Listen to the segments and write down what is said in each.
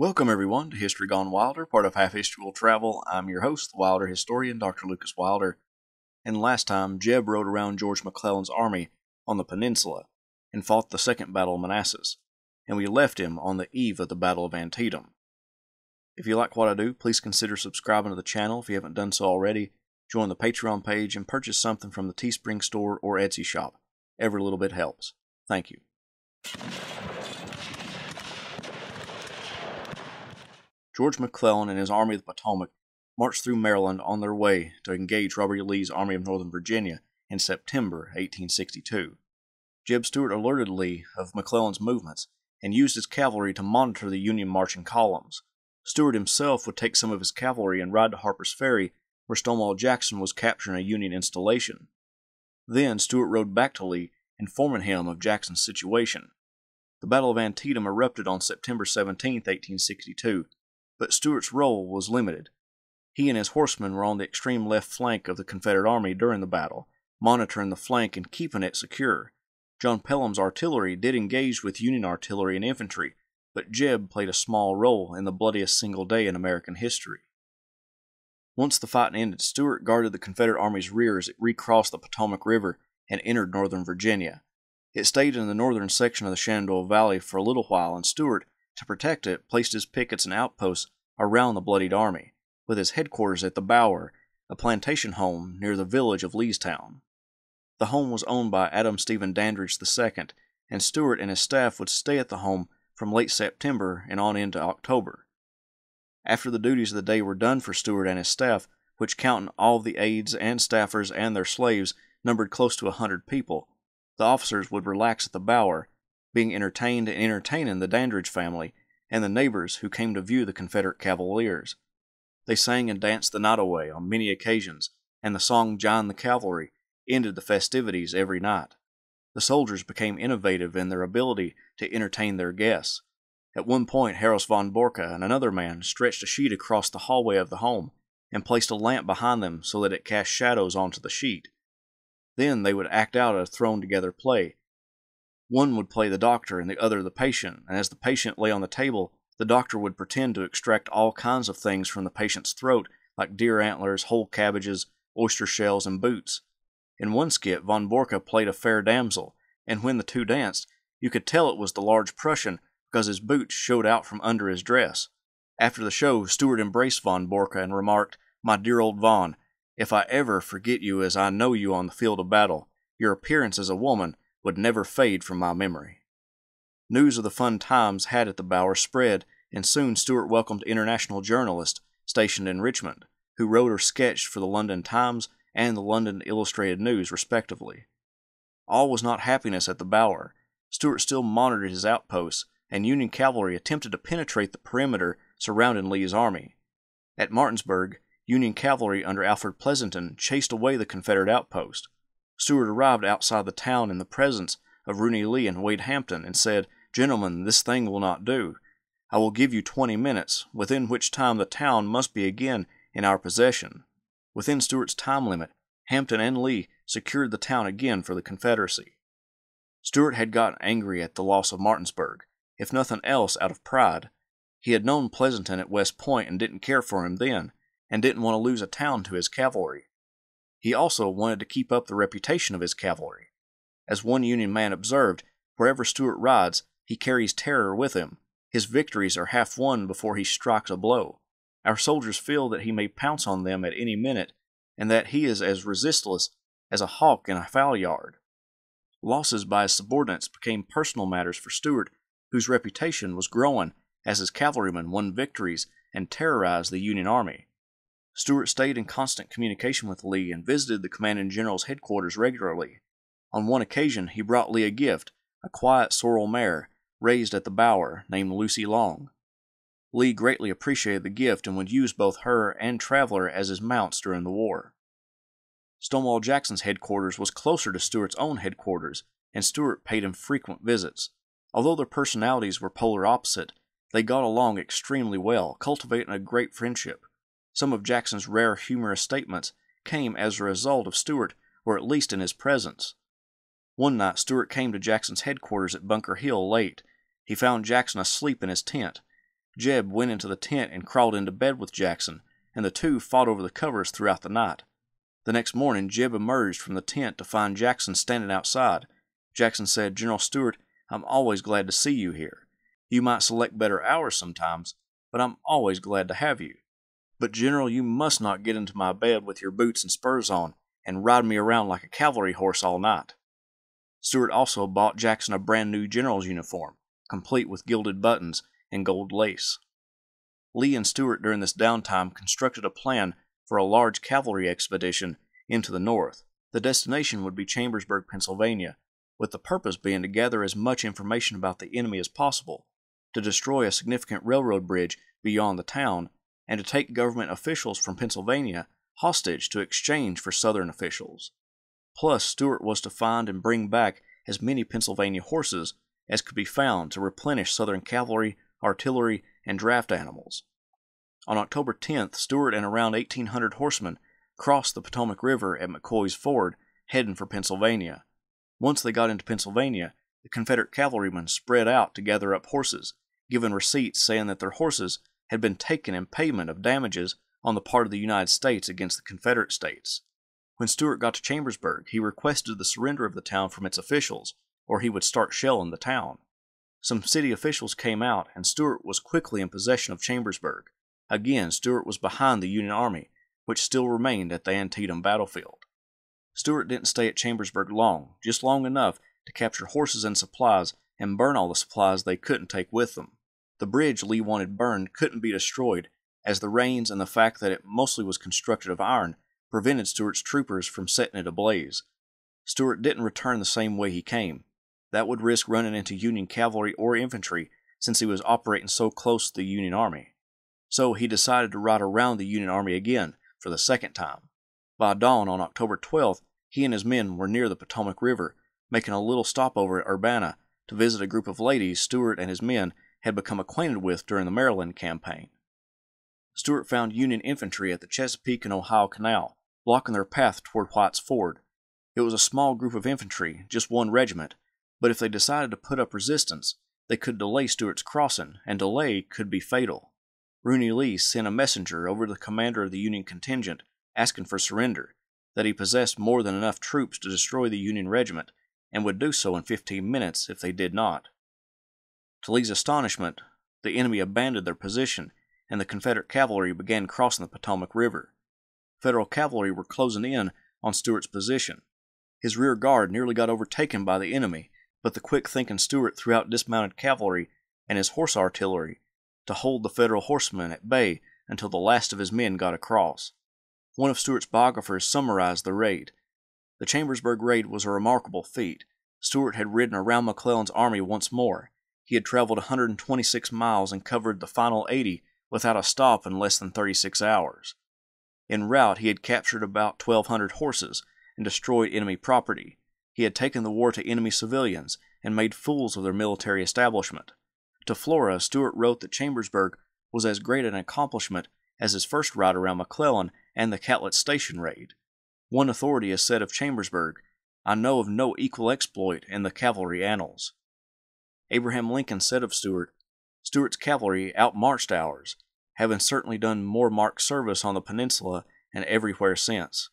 Welcome everyone to History Gone Wilder, part of Have History Will Travel. I'm your host, the Wilder historian, Dr. Lucas Wilder. And last time, Jeb rode around George McClellan's army on the peninsula and fought the Second Battle of Manassas, and we left him on the eve of the Battle of Antietam. If you like what I do, please consider subscribing to the channel if you haven't done so already. Join the Patreon page and purchase something from the Teespring store or Etsy shop. Every little bit helps. Thank you. George McClellan and his Army of the Potomac marched through Maryland on their way to engage Robert E. Lee's Army of Northern Virginia in September 1862. Jeb Stuart alerted Lee of McClellan's movements and used his cavalry to monitor the Union marching columns. Stuart himself would take some of his cavalry and ride to Harper's Ferry, where Stonewall Jackson was capturing a Union installation. Then Stuart rode back to Lee, informing him of Jackson's situation. The Battle of Antietam erupted on September 17, 1862, but Stuart's role was limited. He and his horsemen were on the extreme left flank of the Confederate Army during the battle, monitoring the flank and keeping it secure. John Pelham's artillery did engage with Union artillery and infantry, but Jeb played a small role in the bloodiest single day in American history. Once the fight ended, Stuart guarded the Confederate Army's rear as it recrossed the Potomac River and entered northern Virginia. It stayed in the northern section of the Shenandoah Valley for a little while, and Stuart, to protect it, placed his pickets and outposts around the bloodied army, with his headquarters at the Bower, a plantation home near the village of Leestown. The home was owned by Adam Stephen Dandridge II, and Stuart and his staff would stay at the home from late September and on into October. After the duties of the day were done for Stuart and his staff, which, counting all the aides and staffers and their slaves, numbered close to 100 people, the officers would relax at the Bower, being entertained and entertaining the Dandridge family and the neighbors who came to view the Confederate Cavaliers. They sang and danced the night away on many occasions, and the song "John the Cavalry" ended the festivities every night. The soldiers became innovative in their ability to entertain their guests. At one point, Heros von Borcke and another man stretched a sheet across the hallway of the home and placed a lamp behind them so that it cast shadows onto the sheet. Then they would act out a thrown-together play. One would play the doctor and the other the patient, and as the patient lay on the table, the doctor would pretend to extract all kinds of things from the patient's throat, like deer antlers, whole cabbages, oyster shells, and boots. In one skit, von Borcke played a fair damsel, and when the two danced, you could tell it was the large Prussian because his boots showed out from under his dress. After the show, Stuart embraced von Borcke and remarked, "My dear old Von, if I ever forget you as I know you on the field of battle, your appearance as a woman would never fade from my memory." News of the fun times had at the Bower spread, and soon Stuart welcomed international journalists stationed in Richmond, who wrote or sketched for the London Times and the London Illustrated News, respectively. All was not happiness at the Bower. Stuart still monitored his outposts, and Union cavalry attempted to penetrate the perimeter surrounding Lee's army. At Martinsburg, Union cavalry under Alfred Pleasonton chased away the Confederate outpost. Stuart arrived outside the town in the presence of Rooney Lee and Wade Hampton and said, "Gentlemen, this thing will not do. I will give you 20 minutes, within which time the town must be again in our possession." Within Stuart's time limit, Hampton and Lee secured the town again for the Confederacy. Stuart had gotten angry at the loss of Martinsburg, if nothing else out of pride. He had known Pleasonton at West Point and didn't care for him then, and didn't want to lose a town to his cavalry. He also wanted to keep up the reputation of his cavalry. As one Union man observed, "Wherever Stuart rides, he carries terror with him. His victories are half won before he strikes a blow. Our soldiers feel that he may pounce on them at any minute, and that he is as resistless as a hawk in a fowl yard." Losses by his subordinates became personal matters for Stuart, whose reputation was growing as his cavalrymen won victories and terrorized the Union army. Stuart stayed in constant communication with Lee and visited the commanding general's headquarters regularly. On one occasion, he brought Lee a gift, a quiet sorrel mare, raised at the Bower, named Lucy Long. Lee greatly appreciated the gift and would use both her and Traveler as his mounts during the war. Stonewall Jackson's headquarters was closer to Stuart's own headquarters, and Stuart paid him frequent visits. Although their personalities were polar opposite, they got along extremely well, cultivating a great friendship. Some of Jackson's rare humorous statements came as a result of Stuart, or at least in his presence. One night, Stuart came to Jackson's headquarters at Bunker Hill late. He found Jackson asleep in his tent. Jeb went into the tent and crawled into bed with Jackson, and the two fought over the covers throughout the night. The next morning, Jeb emerged from the tent to find Jackson standing outside. Jackson said, "General Stuart, I'm always glad to see you here. You might select better hours sometimes, but I'm always glad to have you. But, General, you must not get into my bed with your boots and spurs on and ride me around like a cavalry horse all night." Stuart also bought Jackson a brand new general's uniform, complete with gilded buttons and gold lace. Lee and Stuart during this downtime constructed a plan for a large cavalry expedition into the north. The destination would be Chambersburg, Pennsylvania, with the purpose being to gather as much information about the enemy as possible, to destroy a significant railroad bridge beyond the town, and to take government officials from Pennsylvania hostage to exchange for Southern officials. Plus, Stuart was to find and bring back as many Pennsylvania horses as could be found to replenish Southern cavalry, artillery, and draft animals. On October 10th, Stuart and around 1,800 horsemen crossed the Potomac River at McCoy's Ford, heading for Pennsylvania. Once they got into Pennsylvania, the Confederate cavalrymen spread out to gather up horses, giving receipts saying that their horses had been taken in payment of damages on the part of the United States against the Confederate states. When Stuart got to Chambersburg, he requested the surrender of the town from its officials, or he would start shelling the town. Some city officials came out, and Stuart was quickly in possession of Chambersburg. Again, Stuart was behind the Union Army, which still remained at the Antietam battlefield. Stuart didn't stay at Chambersburg long, just long enough to capture horses and supplies and burn all the supplies they couldn't take with them. The bridge Lee wanted burned couldn't be destroyed, as the rains and the fact that it mostly was constructed of iron prevented Stuart's troopers from setting it ablaze. Stuart didn't return the same way he came. That would risk running into Union cavalry or infantry, since he was operating so close to the Union Army. So he decided to ride around the Union Army again, for the second time. By dawn on October 12th, he and his men were near the Potomac River, making a little stopover at Urbana to visit a group of ladies Stuart and his men had become acquainted with during the Maryland campaign. Stuart found Union infantry at the Chesapeake and Ohio Canal, blocking their path toward White's Ford. It was a small group of infantry, just one regiment, but if they decided to put up resistance, they could delay Stuart's crossing, and delay could be fatal. Rooney Lee sent a messenger over to the commander of the Union contingent, asking for surrender, that he possessed more than enough troops to destroy the Union regiment, and would do so in 15 minutes if they did not. To Lee's astonishment, the enemy abandoned their position, and the Confederate cavalry began crossing the Potomac River. Federal cavalry were closing in on Stuart's position. His rear guard nearly got overtaken by the enemy, but the quick-thinking Stuart threw out dismounted cavalry and his horse artillery to hold the Federal horsemen at bay until the last of his men got across. One of Stuart's biographers summarized the raid. The Chambersburg raid was a remarkable feat. Stuart had ridden around McClellan's army once more. He had traveled 126 miles and covered the final 80 without a stop in less than 36 hours. En route, he had captured about 1,200 horses and destroyed enemy property. He had taken the war to enemy civilians and made fools of their military establishment. To Flora, Stuart wrote that Chambersburg was as great an accomplishment as his first ride around McClellan and the Catlett's Station raid. One authority has said of Chambersburg, "I know of no equal exploit in the cavalry annals." Abraham Lincoln said of Stuart, "Stuart's cavalry outmarched ours, having certainly done more marked service on the peninsula and everywhere since."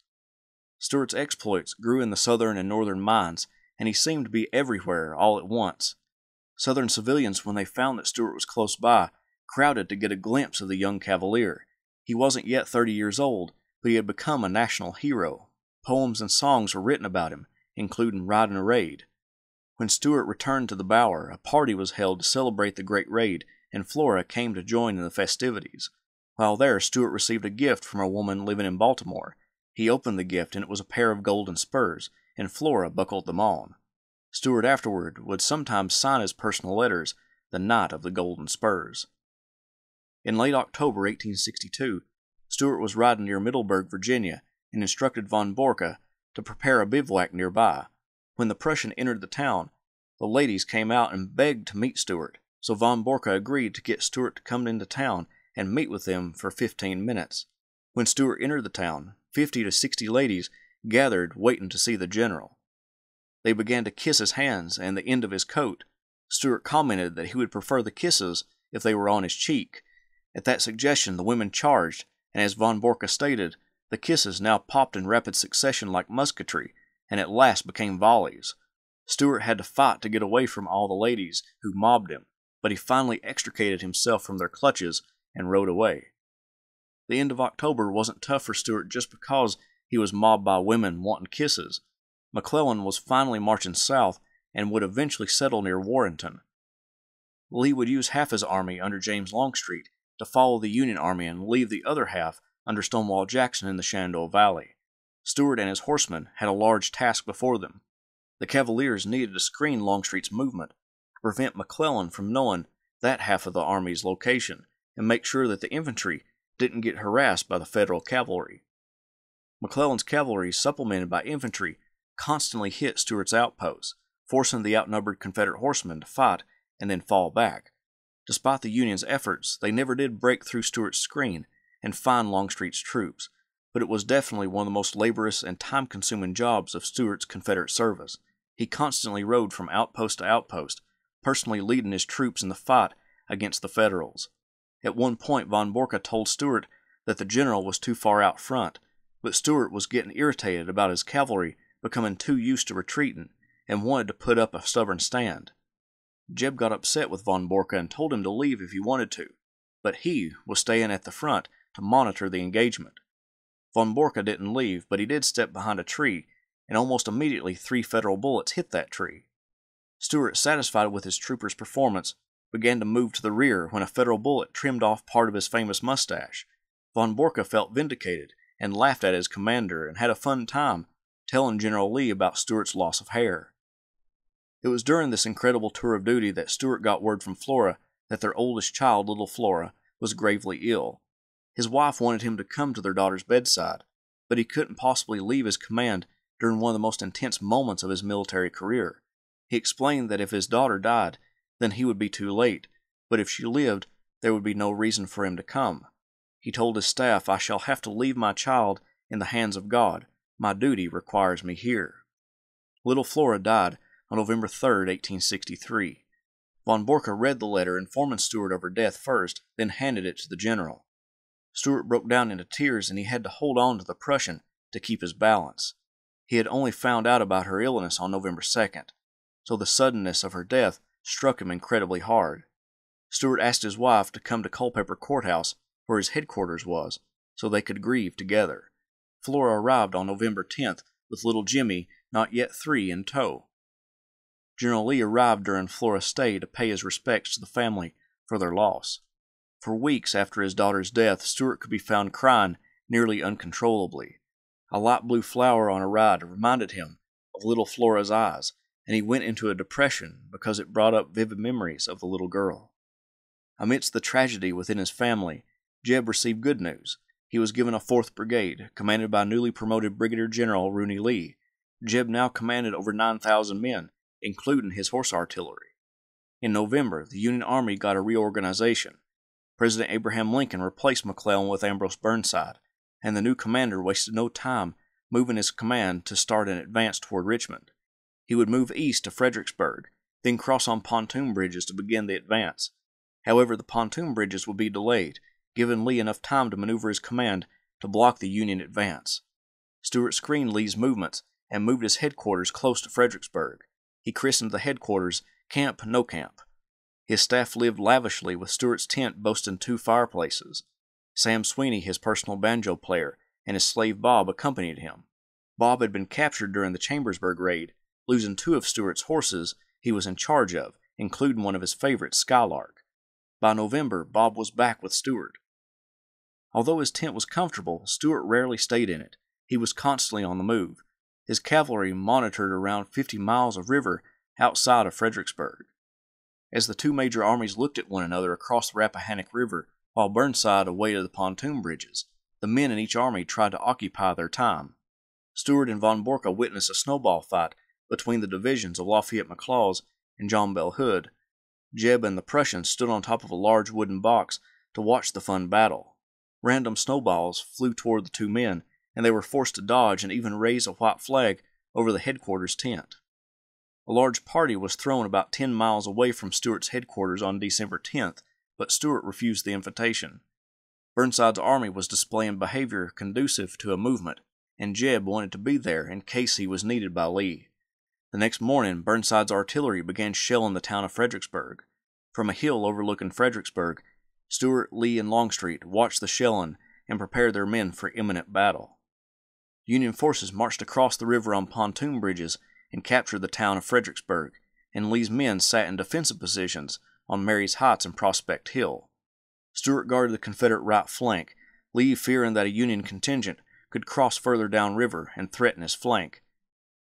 Stuart's exploits grew in the southern and northern minds, and he seemed to be everywhere all at once. Southern civilians, when they found that Stuart was close by, crowded to get a glimpse of the young cavalier. He wasn't yet 30 years old, but he had become a national hero. Poems and songs were written about him, including Riding a Raid. When Stuart returned to the Bower, a party was held to celebrate the great raid, and Flora came to join in the festivities. While there, Stuart received a gift from a woman living in Baltimore. He opened the gift, and it was a pair of golden spurs, and Flora buckled them on. Stuart afterward would sometimes sign his personal letters, "The Knight of the Golden Spurs." In late October 1862, Stuart was riding near Middleburg, Virginia, and instructed von Borcke to prepare a bivouac nearby. When the Prussian entered the town, the ladies came out and begged to meet Stuart, so von Borcke agreed to get Stuart to come into town and meet with them for 15 minutes. When Stuart entered the town, 50 to 60 ladies gathered waiting to see the general. They began to kiss his hands and the end of his coat. Stuart commented that he would prefer the kisses if they were on his cheek. At that suggestion, the women charged, and as von Borcke stated, the kisses now popped in rapid succession like musketry, and at last became volleys. Stuart had to fight to get away from all the ladies who mobbed him, but he finally extricated himself from their clutches and rode away. The end of October wasn't tough for Stuart just because he was mobbed by women wanting kisses. McClellan was finally marching south and would eventually settle near Warrenton. Lee would use half his army under James Longstreet to follow the Union army and leave the other half under Stonewall Jackson in the Shenandoah Valley. Stuart and his horsemen had a large task before them. The Cavaliers needed to screen Longstreet's movement to prevent McClellan from knowing that half of the army's location and make sure that the infantry didn't get harassed by the Federal cavalry. McClellan's cavalry, supplemented by infantry, constantly hit Stuart's outposts, forcing the outnumbered Confederate horsemen to fight and then fall back. Despite the Union's efforts, they never did break through Stuart's screen and find Longstreet's troops, but it was definitely one of the most laborious and time-consuming jobs of Stuart's Confederate service. He constantly rode from outpost to outpost, personally leading his troops in the fight against the Federals. At one point, von Borcke told Stuart that the general was too far out front, but Stuart was getting irritated about his cavalry becoming too used to retreating and wanted to put up a stubborn stand. Jeb got upset with von Borcke and told him to leave if he wanted to, but he was staying at the front to monitor the engagement. Von Borcke didn't leave, but he did step behind a tree, and almost immediately 3 Federal bullets hit that tree. Stuart, satisfied with his trooper's performance, began to move to the rear when a Federal bullet trimmed off part of his famous mustache. Von Borcke felt vindicated and laughed at his commander and had a fun time telling General Lee about Stuart's loss of hair. It was during this incredible tour of duty that Stuart got word from Flora that their oldest child, little Flora, was gravely ill. His wife wanted him to come to their daughter's bedside, but he couldn't possibly leave his command during one of the most intense moments of his military career. He explained that if his daughter died, then he would be too late, but if she lived, there would be no reason for him to come. He told his staff, "I shall have to leave my child in the hands of God. My duty requires me here." Little Flora died on November 3, 1863. Von Borcke read the letter, informing Stuart of her death first, then handed it to the general. Stuart broke down into tears, and he had to hold on to the Prussian to keep his balance. He had only found out about her illness on November 2nd, so the suddenness of her death struck him incredibly hard. Stuart asked his wife to come to Culpeper Courthouse, where his headquarters was, so they could grieve together. Flora arrived on November 10th with little Jimmy, not yet 3, in tow. General Lee arrived during Flora's stay to pay his respects to the family for their loss. For weeks after his daughter's death, Stuart could be found crying nearly uncontrollably. A light blue flower on a ride reminded him of little Flora's eyes, and he went into a depression because it brought up vivid memories of the little girl. Amidst the tragedy within his family, Jeb received good news. He was given a 4th Brigade, commanded by newly promoted Brigadier General Rooney Lee. Jeb now commanded over 9,000 men, including his horse artillery. In November, the Union Army got a reorganization. President Abraham Lincoln replaced McClellan with Ambrose Burnside, and the new commander wasted no time moving his command to start an advance toward Richmond. He would move east to Fredericksburg, then cross on pontoon bridges to begin the advance. However, the pontoon bridges would be delayed, giving Lee enough time to maneuver his command to block the Union advance. Stuart screened Lee's movements and moved his headquarters close to Fredericksburg. He christened the headquarters Camp No Camp. His staff lived lavishly, with Stuart's tent boasting 2 fireplaces. Sam Sweeney, his personal banjo player, and his slave Bob accompanied him. Bob had been captured during the Chambersburg raid, losing 2 of Stuart's horses he was in charge of, including one of his favorites, Skylark. By November, Bob was back with Stuart. Although his tent was comfortable, Stuart rarely stayed in it. He was constantly on the move. His cavalry monitored around 50 miles of river outside of Fredericksburg. As the 2 major armies looked at one another across the Rappahannock River while Burnside awaited the pontoon bridges, the men in each army tried to occupy their time. Stuart and von Borcke witnessed a snowball fight between the divisions of Lafayette McClaws and John Bell Hood. Jeb and the Prussian stood on top of a large wooden box to watch the fun battle. Random snowballs flew toward the 2 men, and they were forced to dodge and even raise a white flag over the headquarters tent. A large party was thrown about 10 miles away from Stuart's headquarters on December 10th but Stuart refused the invitation. Burnside's army was displaying behavior conducive to a movement, and Jeb wanted to be there in case he was needed by Lee. The next morning, Burnside's artillery began shelling the town of Fredericksburg. From a hill overlooking Fredericksburg, Stuart, Lee, and Longstreet watched the shelling and prepared their men for imminent battle. Union forces marched across the river on pontoon bridges and captured the town of Fredericksburg, and Lee's men sat in defensive positions on Mary's Heights and Prospect Hill. Stuart guarded the Confederate right flank, Lee fearing that a Union contingent could cross further downriver and threaten his flank.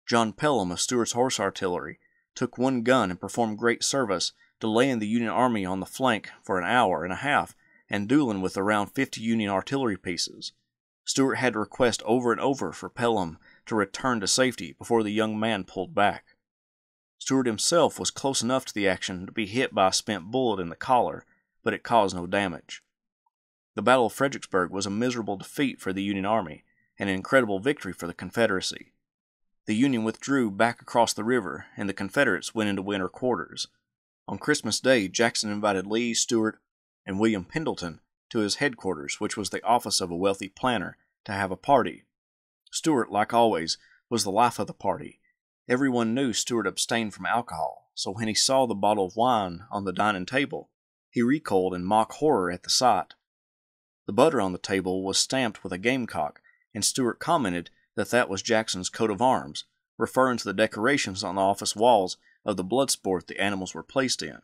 John Pelham of Stuart's horse artillery took one gun and performed great service, delaying the Union army on the flank for an hour and a half and dueling with around 50 Union artillery pieces. Stuart had to request over and over for Pelham to return to safety before the young man pulled back. Stuart himself was close enough to the action to be hit by a spent bullet in the collar, but it caused no damage. The Battle of Fredericksburg was a miserable defeat for the Union Army and an incredible victory for the Confederacy. The Union withdrew back across the river, and the Confederates went into winter quarters. On Christmas Day, Jackson invited Lee, Stuart, and William Pendleton to his headquarters, which was the office of a wealthy planter, to have a party. Stuart, like always, was the life of the party. Everyone knew Stuart abstained from alcohol, so when he saw the bottle of wine on the dining table, he recoiled in mock horror at the sight. The butter on the table was stamped with a gamecock, and Stuart commented that that was Jackson's coat of arms, referring to the decorations on the office walls of the blood sport the animals were placed in.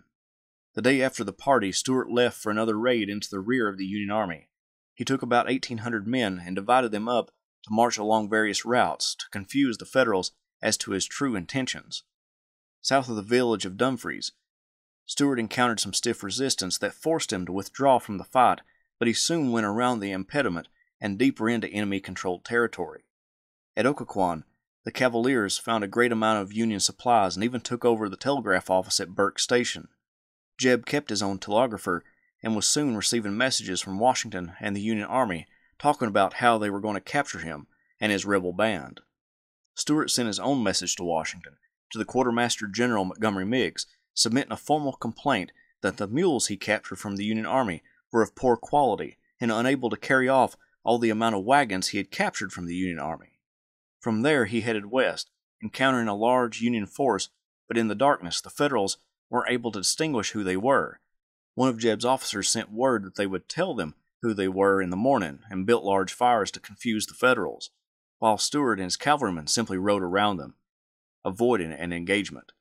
The day after the party, Stuart left for another raid into the rear of the Union Army. He took about 1,800 men and divided them up to march along various routes to confuse the Federals as to his true intentions. South of the village of Dumfries, Stuart encountered some stiff resistance that forced him to withdraw from the fight, but he soon went around the impediment and deeper into enemy-controlled territory. At Occoquan, the Cavaliers found a great amount of Union supplies and even took over the telegraph office at Burke Station. Jeb kept his own telegrapher and was soon receiving messages from Washington and the Union Army talking about how they were going to capture him and his rebel band. Stuart sent his own message to Washington, to the Quartermaster General Montgomery Meigs, submitting a formal complaint that the mules he captured from the Union Army were of poor quality and unable to carry off all the amount of wagons he had captured from the Union Army. From there he headed west, encountering a large Union force, but in the darkness the Federals weren't able to distinguish who they were. One of Jeb's officers sent word that they would tell them who they were in the morning and built large fires to confuse the Federals, while Stuart and his cavalrymen simply rode around them, avoiding an engagement.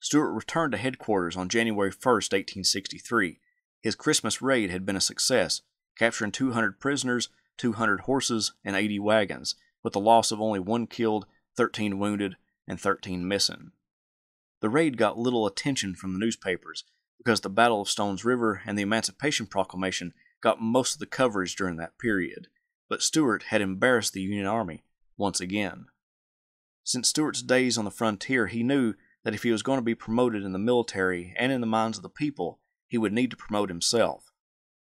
Stuart returned to headquarters on January 1, 1863. His Christmas raid had been a success, capturing 200 prisoners, 200 horses, and 80 wagons, with the loss of only 1 killed, 13 wounded, and 13 missing. The raid got little attention from the newspapers because the Battle of Stone's River and the Emancipation Proclamation got most of the coverage during that period, but Stuart had embarrassed the Union Army once again. Since Stuart's days on the frontier, he knew that if he was going to be promoted in the military and in the minds of the people, he would need to promote himself.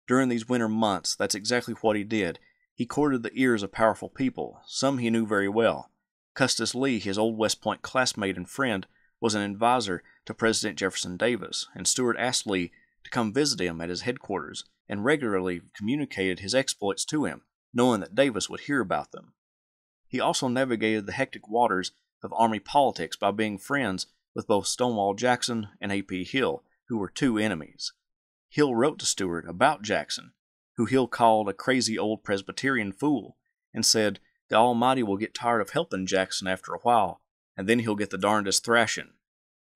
During these winter months, that's exactly what he did. He courted the ears of powerful people, some he knew very well. Custis Lee, his old West Point classmate and friend, was an advisor to President Jefferson Davis, and Stuart asked Lee to come visit him at his headquarters and regularly communicated his exploits to him, knowing that Davis would hear about them. He also navigated the hectic waters of Army politics by being friends with both Stonewall Jackson and A.P. Hill, who were two enemies. Hill wrote to Stuart about Jackson, who Hill called a crazy old Presbyterian fool, and said, "The Almighty will get tired of helping Jackson after a while, and then he'll get the darndest thrashing.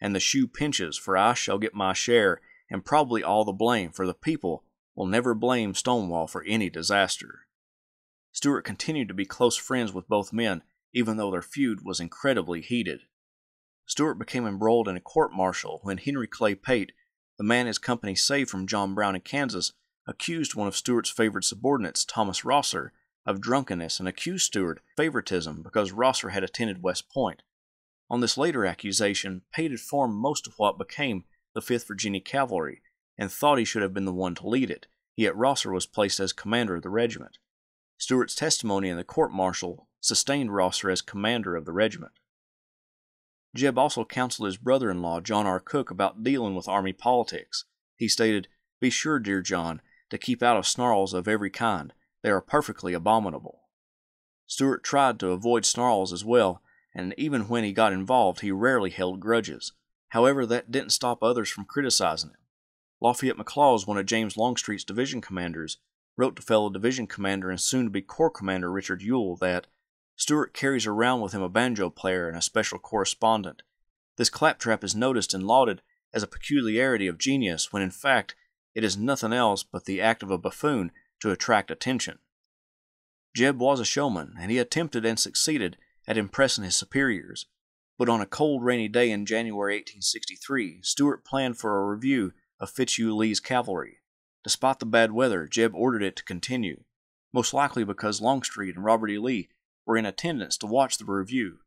And the shoe pinches, for I shall get my share, and probably all the blame, for the people will never blame Stonewall for any disaster." Stuart continued to be close friends with both men, even though their feud was incredibly heated. Stuart became embroiled in a court-martial when Henry Clay Pate, the man his company saved from John Brown in Kansas, accused one of Stuart's favored subordinates, Thomas Rosser, of drunkenness and accused Stuart of favoritism because Rosser had attended West Point. On this later accusation, Pate had formed most of what became the 5th Virginia Cavalry and thought he should have been the one to lead it, yet Rosser was placed as commander of the regiment. Stuart's testimony in the court-martial sustained Rosser as commander of the regiment. Jeb also counseled his brother-in-law John R. Cook about dealing with Army politics. He stated, Be sure, dear John, to keep out of snarls of every kind. They are perfectly abominable. Stuart tried to avoid snarls as well, and even when he got involved, he rarely held grudges. However, that didn't stop others from criticizing him. Lafayette McClaws, one of James Longstreet's division commanders, wrote to fellow division commander and soon-to-be corps commander Richard Ewell that Stuart carries around with him a banjo player and a special correspondent. This claptrap is noticed and lauded as a peculiarity of genius, when in fact it is nothing else but the act of a buffoon to attract attention. Jeb was a showman, and he attempted and succeeded at impressing his superiors, but on a cold, rainy day in January 1863, Stuart planned for a review of Fitzhugh Lee's cavalry. Despite the bad weather, Jeb ordered it to continue, most likely because Longstreet and Robert E. Lee were in attendance to watch the review.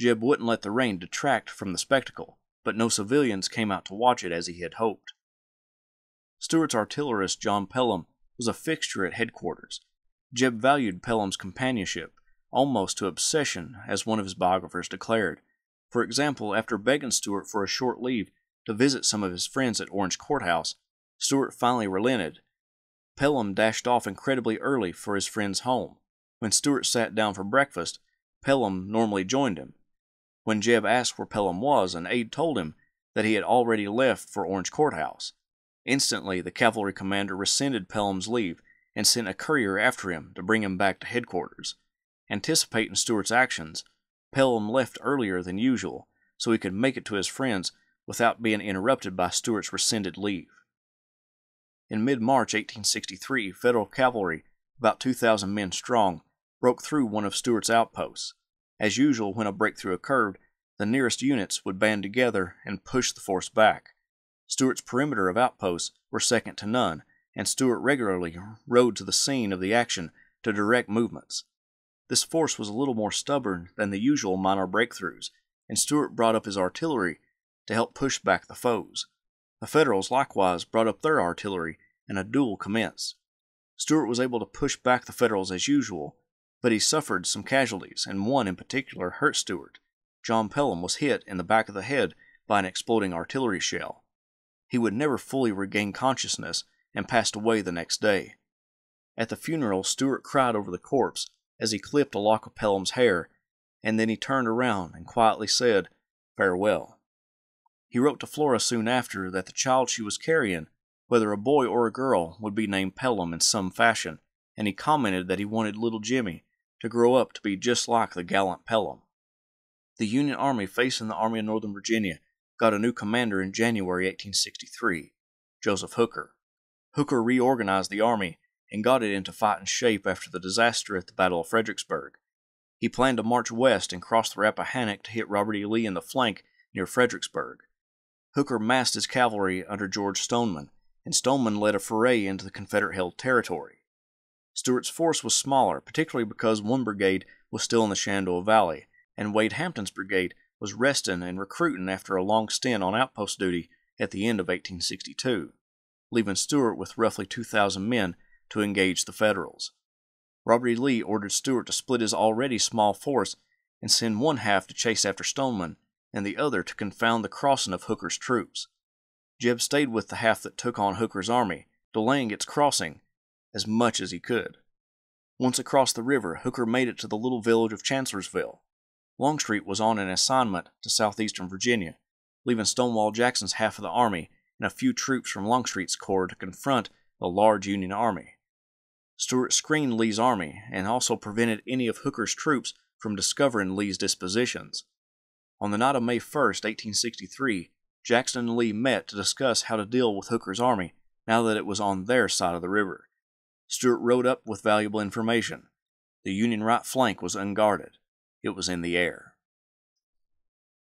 Jeb wouldn't let the rain detract from the spectacle, but no civilians came out to watch it as he had hoped. Stuart's artillerist, John Pelham, was a fixture at headquarters. Jeb valued Pelham's companionship, almost to obsession, as one of his biographers declared. For example, after begging Stuart for a short leave to visit some of his friends at Orange Courthouse, Stuart finally relented. Pelham dashed off incredibly early for his friend's home. When Stuart sat down for breakfast, Pelham normally joined him. When Jeb asked where Pelham was, an aide told him that he had already left for Orange Courthouse. Instantly, the cavalry commander rescinded Pelham's leave and sent a courier after him to bring him back to headquarters. Anticipating Stuart's actions, Pelham left earlier than usual so he could make it to his friends without being interrupted by Stuart's rescinded leave. In mid-March 1863, Federal cavalry, about 2,000 men strong, broke through one of Stuart's outposts. As usual, when a breakthrough occurred, the nearest units would band together and push the force back. Stuart's perimeter of outposts were second to none, and Stuart regularly rode to the scene of the action to direct movements. This force was a little more stubborn than the usual minor breakthroughs, and Stuart brought up his artillery to help push back the foes. The Federals likewise brought up their artillery, and a duel commenced. Stuart was able to push back the Federals as usual, but he suffered some casualties, and one in particular hurt Stuart. John Pelham was hit in the back of the head by an exploding artillery shell. He would never fully regain consciousness and passed away the next day. At the funeral, Stuart cried over the corpse as he clipped a lock of Pelham's hair, and then he turned around and quietly said, "Farewell." He wrote to Flora soon after that the child she was carrying, whether a boy or a girl, would be named Pelham in some fashion, and he commented that he wanted little Jimmy to grow up to be just like the gallant Pelham. The Union Army facing the Army of Northern Virginia got a new commander in January 1863, Joseph Hooker. Hooker reorganized the army and got it into fighting shape after the disaster at the Battle of Fredericksburg. He planned to march west and cross the Rappahannock to hit Robert E. Lee in the flank near Fredericksburg. Hooker massed his cavalry under George Stoneman, and Stoneman led a foray into the Confederate-held territory. Stuart's force was smaller, particularly because one brigade was still in the Shenandoah Valley, and Wade Hampton's brigade was resting and recruiting after a long stint on outpost duty at the end of 1862, leaving Stuart with roughly 2,000 men to engage the Federals. Robert E. Lee ordered Stuart to split his already small force and send one half to chase after Stoneman and the other to confound the crossing of Hooker's troops. Jeb stayed with the half that took on Hooker's army, delaying its crossing as much as he could. Once across the river, Hooker made it to the little village of Chancellorsville. Longstreet was on an assignment to southeastern Virginia, leaving Stonewall Jackson's half of the army and a few troops from Longstreet's corps to confront the large Union army. Stuart screened Lee's army and also prevented any of Hooker's troops from discovering Lee's dispositions. On the night of May 1, 1863, Jackson and Lee met to discuss how to deal with Hooker's army now that it was on their side of the river. Stuart rode up with valuable information. The Union right flank was unguarded. It was in the air.